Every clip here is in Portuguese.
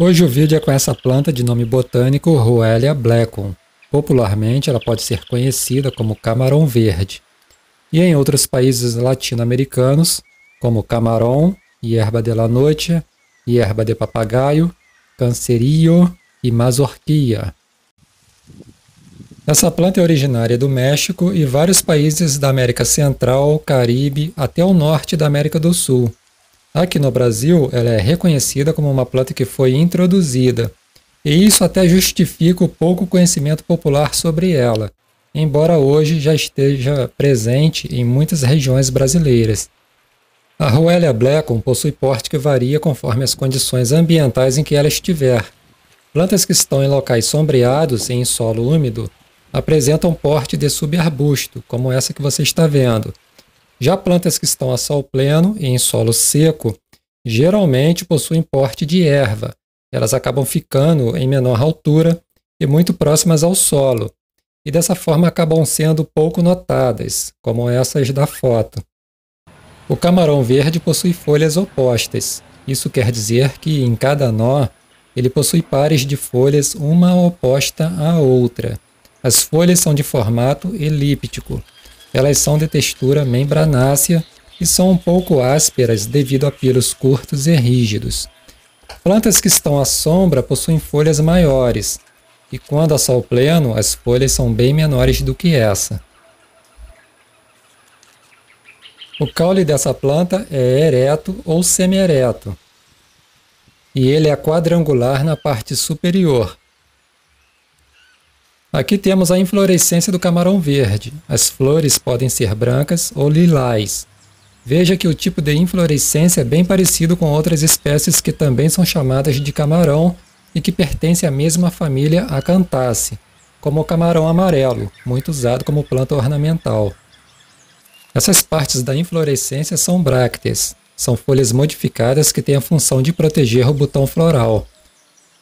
Hoje o vídeo é com essa planta de nome botânico Ruellia blechum. Popularmente ela pode ser conhecida como camarão verde e em outros países latino-americanos como camarão, hierba de la noite, hierba de papagaio, cancerío e mazorquia. Essa planta é originária do México e vários países da América Central, Caribe, até o norte da América do Sul. Aqui no Brasil, ela é reconhecida como uma planta que foi introduzida, e isso até justifica o pouco conhecimento popular sobre ela, embora hoje já esteja presente em muitas regiões brasileiras. A Ruellia blechum possui porte que varia conforme as condições ambientais em que ela estiver. Plantas que estão em locais sombreados e em solo úmido apresentam porte de subarbusto, como essa que você está vendo. Já plantas que estão a sol pleno e em solo seco, geralmente possuem porte de erva. Elas acabam ficando em menor altura e muito próximas ao solo, e dessa forma acabam sendo pouco notadas, como essas da foto. O camarão verde possui folhas opostas. Isso quer dizer que em cada nó ele possui pares de folhas uma oposta à outra. As folhas são de formato elíptico. Elas são de textura membranácea e são um pouco ásperas devido a pelos curtos e rígidos. Plantas que estão à sombra possuem folhas maiores e quando a sol pleno as folhas são bem menores do que essa. O caule dessa planta é ereto ou semi-ereto, e ele é quadrangular na parte superior. Aqui temos a inflorescência do camarão verde. As flores podem ser brancas ou lilás. Veja que o tipo de inflorescência é bem parecido com outras espécies que também são chamadas de camarão e que pertencem à mesma família Acanthaceae, como o camarão amarelo, muito usado como planta ornamental. Essas partes da inflorescência são brácteas, são folhas modificadas que têm a função de proteger o botão floral.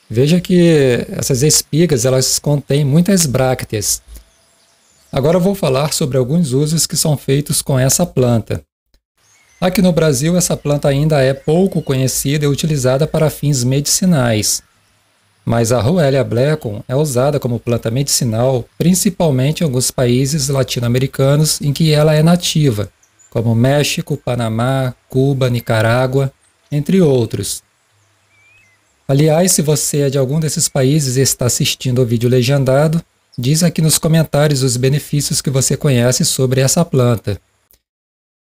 Veja que essas espigas elas contêm muitas brácteas. Agora eu vou falar sobre alguns usos que são feitos com essa planta. Aqui no Brasil essa planta ainda é pouco conhecida e utilizada para fins medicinais, mas a Ruellia blechum é usada como planta medicinal, principalmente em alguns países latino-americanos em que ela é nativa, como México, Panamá, Cuba, Nicarágua, entre outros. Aliás, se você é de algum desses países e está assistindo ao vídeo legendado, diz aqui nos comentários os benefícios que você conhece sobre essa planta.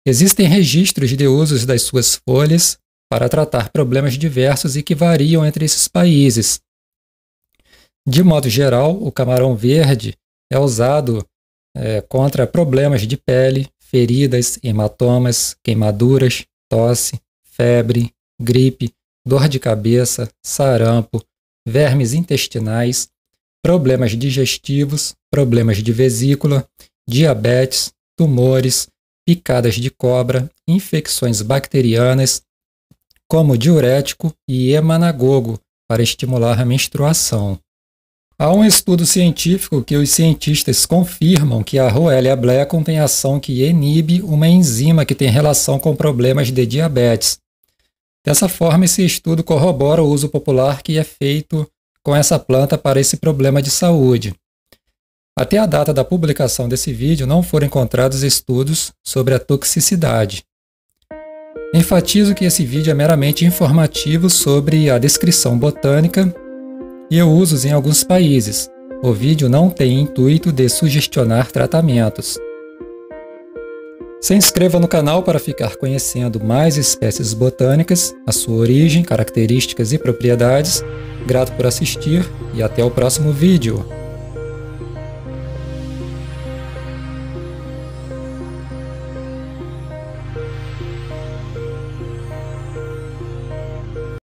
Existem registros de usos das suas folhas para tratar problemas diversos e que variam entre esses países. De modo geral, o camarão verde é usado contra problemas de pele, feridas, hematomas, queimaduras, tosse, febre, gripe, dor de cabeça, sarampo, vermes intestinais, problemas digestivos, problemas de vesícula, diabetes, tumores, picadas de cobra, infecções bacterianas, como diurético e emanagogo, para estimular a menstruação. Há um estudo científico que os cientistas confirmam que a Ruellia blechum tem ação que inibe uma enzima que tem relação com problemas de diabetes. Dessa forma, esse estudo corrobora o uso popular que é feito com essa planta para esse problema de saúde. Até a data da publicação desse vídeo não foram encontrados estudos sobre a toxicidade. Enfatizo que esse vídeo é meramente informativo sobre a descrição botânica e usos em alguns países. O vídeo não tem intuito de sugestionar tratamentos. Se inscreva no canal para ficar conhecendo mais espécies botânicas, a sua origem, características e propriedades. Grato por assistir e até o próximo vídeo.